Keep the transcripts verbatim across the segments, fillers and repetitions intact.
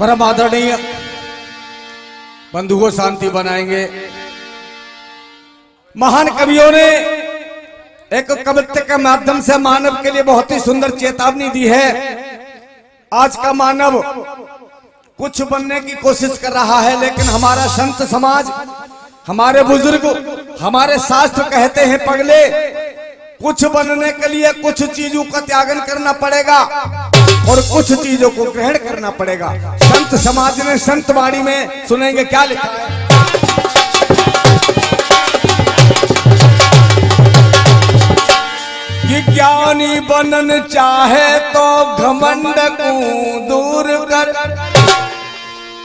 परम आदरणीय बंधुओं शांति बनाएंगे। महान कवियों ने एक कविता के माध्यम से मानव के लिए बहुत ही सुंदर चेतावनी दी है। आज का मानव कुछ बनने की कोशिश कर रहा है, लेकिन हमारा संत समाज, हमारे बुजुर्ग, हमारे शास्त्र कहते हैं पगले, कुछ बनने के लिए कुछ चीजों का त्यागन करना पड़ेगा और कुछ चीजों को ग्रहण करना पड़ेगा। संत समाज ने संत वाणी में सुनेंगे क्या लिखा है। ये ज्ञानी बनन चाहे तो घमंड को दूर कर,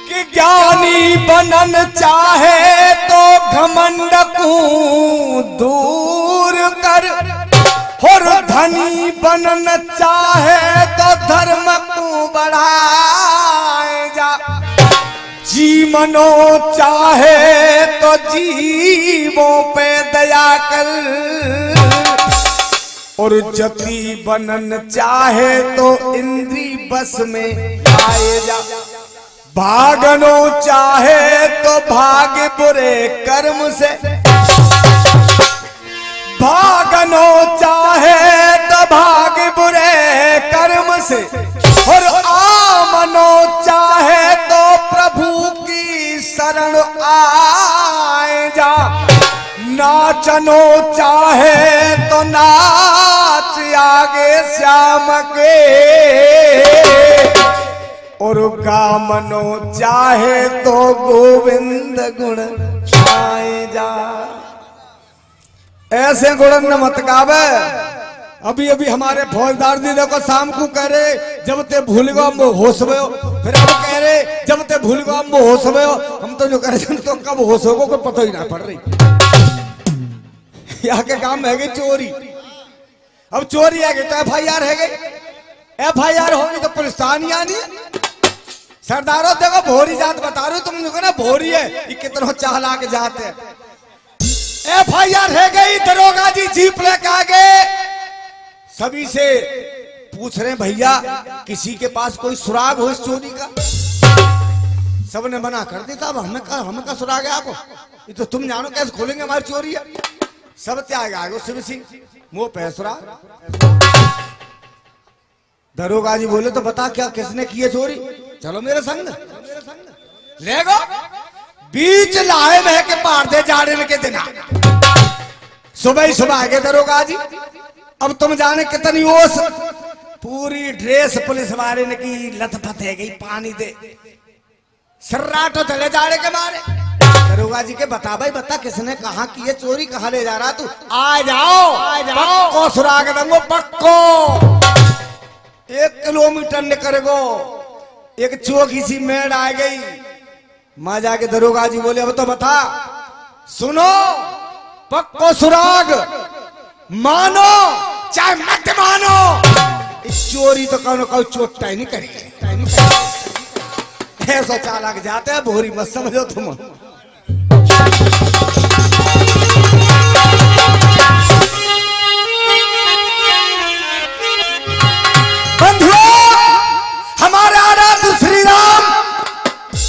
कि ज्ञानी बनन चाहे तो घमंड को दूर कर, और धनी बनन चाहे तो धर्म को बढ़ाए जा। जीवनो चाहे तो जीवों पे दया कर, और जति बनन चाहे तो इंद्री बस में आए जा। भागनो चाहे तो भाग बुरे कर्म से, भागनो चाहे तो भाग बुरे कर्म से, और आमनो चाहे तो प्रभु की शरण आए जा। नाचनो चाहे तो नाच आगे श्याम के, और गामनो चाहे तो गोविंद गुण गाए जा। ऐसे गुण न मत गावे। अभी अभी हमारे फौजदार जी देखो शाम को कह रहे जब ते भूल गो हम होश में हो, फिर अब कह रहे जब ते भूल गो हम होश में हो। हम तो जो कह रहे तो कब होश होगा कोई पता ही ना पड़ रही। यहाँ के काम है चोरी, अब चोरी आ गई तो एफ आई आर है गई, एफ आई आर होगी तो परेशानी आनी। सरदारों देखो भोरी जात बता रहे हो तुम लोग ना, भोरी है ये कितना चाहला के जाते हैं। एफ आई आर है गई, दरोगा जी जीप लेके आ गए, सभी से पूछ रहे भैया किसी के पास कोई सुराग हो इस चोरी का। सबने मना कर दिया, अब हमें का हमें का सुराग है आपको, ये तो तुम जानो कैसे खोलेंगे हमारी चोरी है। सब त्याग आगे शिव सिंह वो पैसरा। दरोगा जी बोले तो बता क्या किसने की है चोरी, चलो मेरे संग ले गो। बीच लाए में के पारदे जाड़े के दिन सुबह ही सुबह आगे दरोगा जी। अब तुम जाने कितनी ओस, पूरी ड्रेस पुलिस वाले ने की लथपथ है गई, पानी दे सर्राटो चले जाड़े के मारे। दरोगा जी के बता भाई बता किसने कहा कि ये चोरी, कहा ले जा रहा तू, आ जाओ आ जाओ पक्को सुराग दंगो पक्को। एक किलोमीटर निकल गो, एक चौकी सी मेड़ आ गई। मां जाके दरोगा जी बोले अब तो बता, सुनो पक्को सुराग, मानो चाहे मत मानो, इस चोरी तो कौन कौन चोट नहीं करेगी। ऐसा चालाक जाते हैं भोरी मत समझो तुम।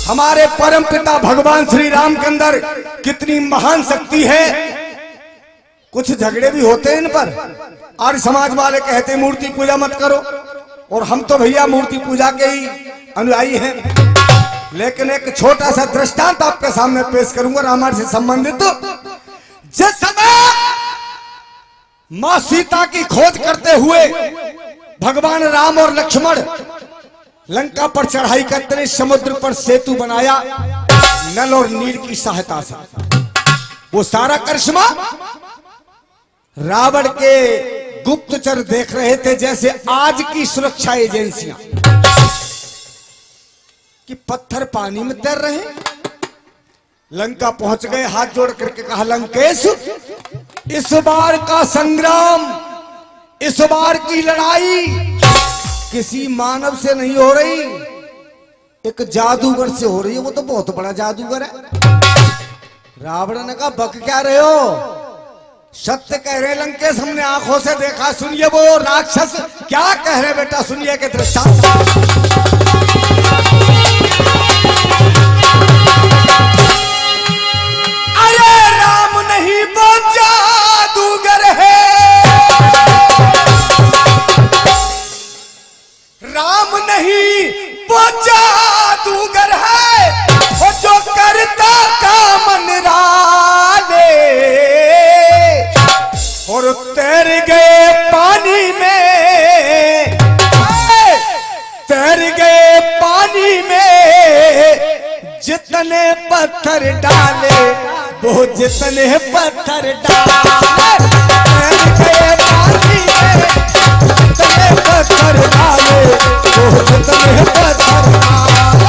हमारे परम पिता भगवान श्री राम के अंदर कितनी महान शक्ति है। कुछ झगड़े भी होते हैं इन पर, आर्य समाज वाले कहते मूर्ति पूजा मत करो, और हम तो भैया मूर्ति पूजा के ही अनुयायी हैं। लेकिन एक छोटा सा दृष्टांत आपके सामने पेश करूंगा रामायण से संबंधित। जिस समय मां सीता की खोज करते हुए भगवान राम और लक्ष्मण लंका पर चढ़ाई करते ने समुद्र पर सेतु बनाया नल और नील की सहायता से, वो सारा करिश्मा रावण के गुप्तचर देख रहे थे, जैसे आज की सुरक्षा एजेंसियां कि पत्थर पानी में तैर रहे। लंका पहुंच गए, हाथ जोड़ करके कहा लंकेश, इस बार का संग्राम, इस बार की लड़ाई किसी मानव से नहीं हो रही, एक जादूगर से हो रही है, वो तो बहुत बड़ा जादूगर है। रावण ने कहा बक क्या रहे हो, सत्य कह रहे लंकेश, हमने आंखों से देखा। सुनिए वो राक्षस क्या कह रहे बेटा, सुनिए के दृष्टांत। जितने पत्थर डाले वो जितने पत्थर डाले पत्थर डाले वो जितने पत्थर वो जितने पत्थर डाले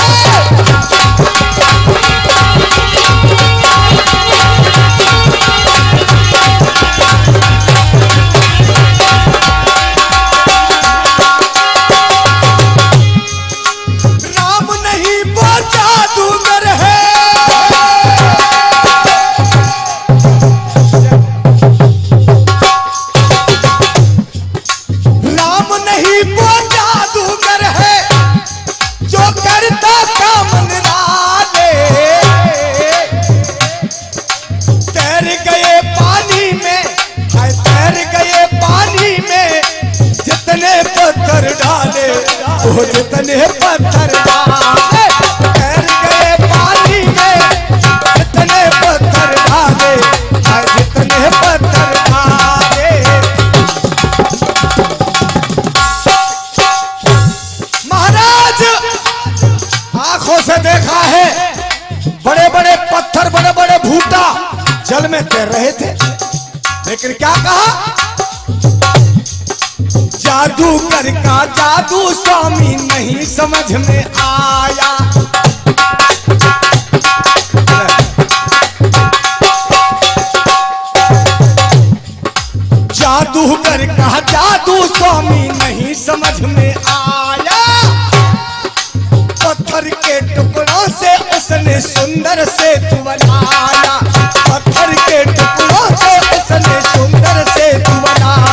तैर गए पानी में जितने पत्थर डाले जितने पत्थर डाले महाराज आंखों से देखा है बड़े बड़े पत्थर बड़े बड़े भूटा जल में तैर रहे थे, लेकिन क्या कहा जादूगर का जादू स्वामी नहीं समझ में आया। जादूगर का जादू स्वामी नहीं समझ में आया। पत्थर के टुकड़ों से उसने सुंदर सेतु बनाया। पत्थर के टुकड़ों से उसने सुंदर सेतु बनाया।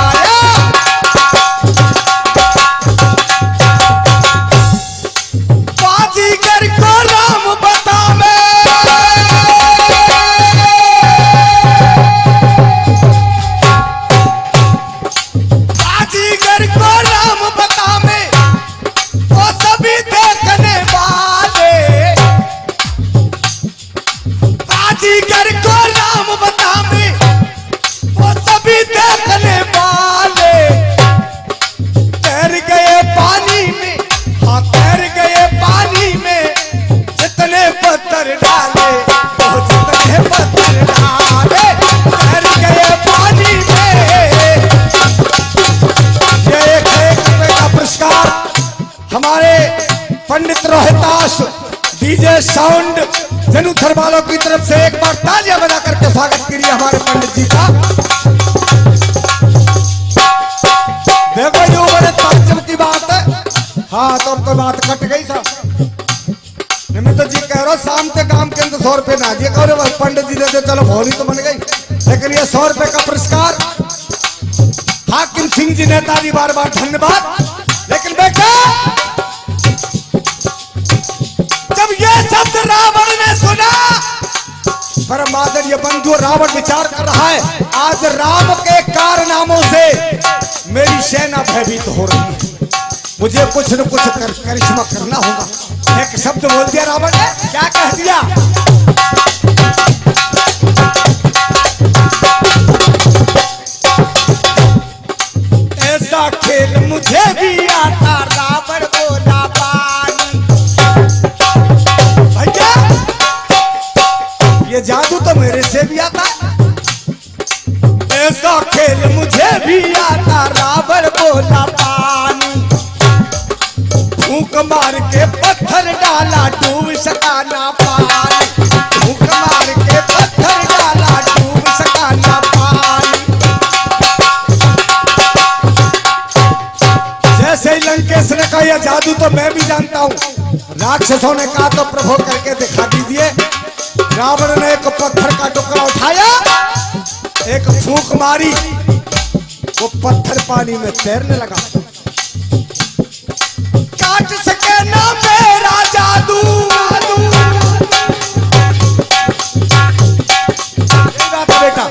पंडित रोहिताश डीजे साउंड जनु धर्मालों की तरफ से एक बार तालियां बजा करके स्वागत करिए हमारे पंडित जी का। देखो जो बड़े ताज्जुब की बात है, हाँ तो अब तो बात कट गई साहब। निमित्त जी कह रहा शाम के काम के अंदर सौ रुपये ना दिए करो, बस पंडित जी दे दे चलो भोली तो बन गई, लेकिन ये सौ रुपये का पुरस्कार हाकिम सिंह जी नेताजी बार बार धन्यवाद। लेकिन देखा शब्द रावण ने सुना, परमादर ये बंधु रावण विचार कर रहा है आज राम के कारनामों से मेरी सेना भयभीत हो रही है, मुझे कुछ न कुछ कर, करिश्मा करना होगा। एक शब्द बोल दिया रावण ने, क्या कह दिया ऐसा खेल मुझे भी आता रावण बोला ये जादू तो मेरे से भी आता है। ऐसा खेल मुझे भी आता रावण बोला पानी फूंक मार के पत्थर डाला डूब सकाना पानी फूंक मार के पत्थर डाला डूब सकाना पानी। जैसे लंकेश ने कहा यह जादू तो मैं भी जानता हूँ, राक्षसों ने कहा तो प्रभो करके दिखा दीजिए। रावण ने एक पत्थर का टुकड़ा उठाया, एक फूंक मारी, वो पत्थर पानी में तैरने लगा। काट सके ना मेरा जादू बेटा,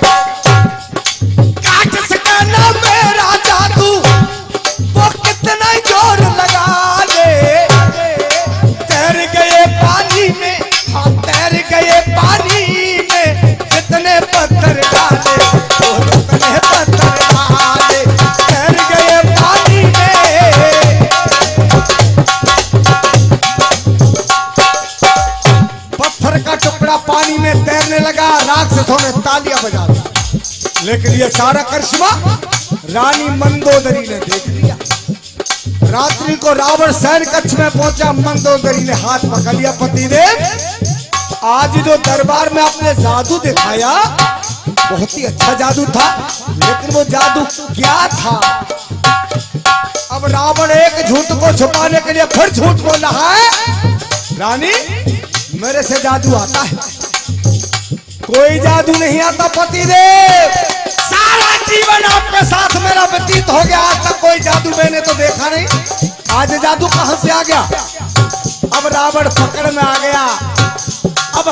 काट सके ना मेरा जादू वो कितना जोर लगा ले तैर गए पानी में। हाँ तैर गए पानी में जितने पत्थर डाले वो जितने पत्थर डाले तैर गए पानी में। राक्षसों ने तालियां बजा दी, लेकिन यह सारा करिश्मा रानी मंदोदरी ने देख लिया। रात्रि को रावण सैन कच्छ में पहुंचा, मंदोदरी ने हाथ पकड़ लिया। पतिदेव, आज जो दरबार में आपने जादू दिखाया बहुत ही अच्छा जादू था, लेकिन वो जादू क्या था? अब रावण एक झूठ को छुपाने के लिए फिर झूठ बोल रहा है, रानी मेरे से जादू आता है। कोई जादू नहीं आता पतिदेव, सारा जीवन आपके साथ मेरा व्यतीत हो गया, आज तक कोई जादू मैंने तो देखा नहीं, आज जादू कहां से आ गया? अब रावण पकड़ में आ गया। अब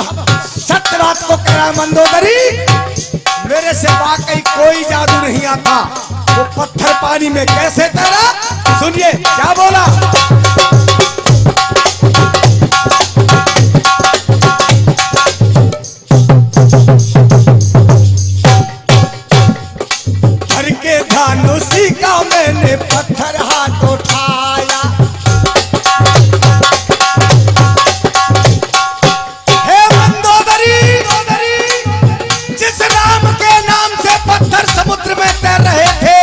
सत रात को कह रहा है मंदोदरी, मेरे से वाकई कोई जादू नहीं आता। वो पत्थर पानी में कैसे तैरा, सुनिए क्या बोला। धानुषी का मैंने पत्थर हाथ उठाया, हे मंदोदरी, जिस राम के नाम से पत्थर समुद्र में तैर रहे थे,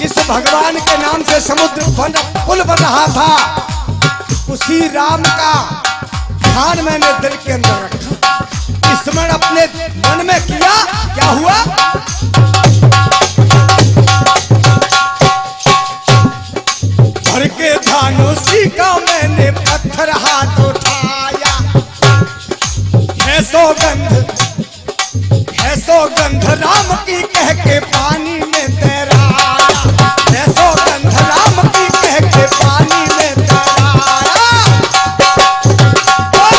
जिस भगवान के नाम से समुद्र बन पुल बन रहा था, उसी राम का ध्यान मैंने दिल के अंदर रखा, स्मरण अपने मन में किया। क्या हुआ? के धानुषी का मैंने पत्थर हाथ उठाया, है सौगंध, है सौगंध राम की कह के पानी में तैराया, है सौगंध राम की कह के पानी में तैराया। और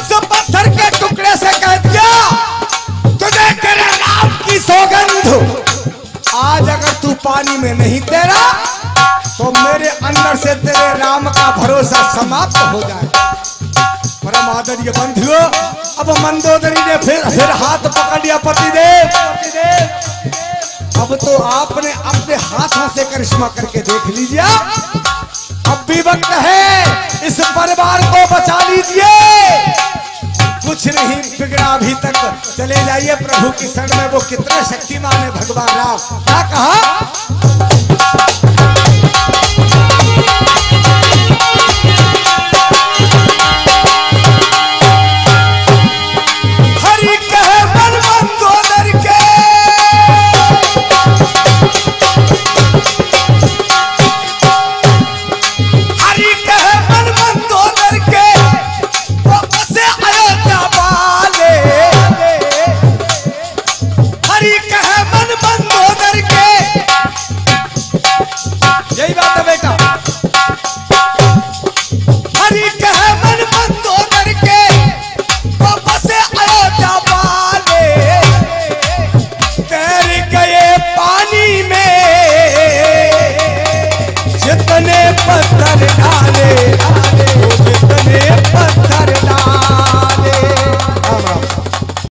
उस पत्थर के टुकड़े से कह दिया, तुझे करे राम की सौगंध, आज अगर तू पानी में नहीं तेरा तो मेरे अंदर से तेरे राम का भरोसा समाप्त हो जाए। परम आदरणीय बंधुओं, अब मंदोदरी ने फिर फिर हाथ पकड़ लिया। पतिदेव, अब तो आपने अपने हाथों से करिश्मा करके देख लीजिए, अब भी वक्त है इस परिवार को बचा लीजिए, कुछ नहीं बिगड़ा अभी तक। चले जाइए प्रभु की शरण में, वो कितना शक्तिमान है भगवान राम। क्या कहा?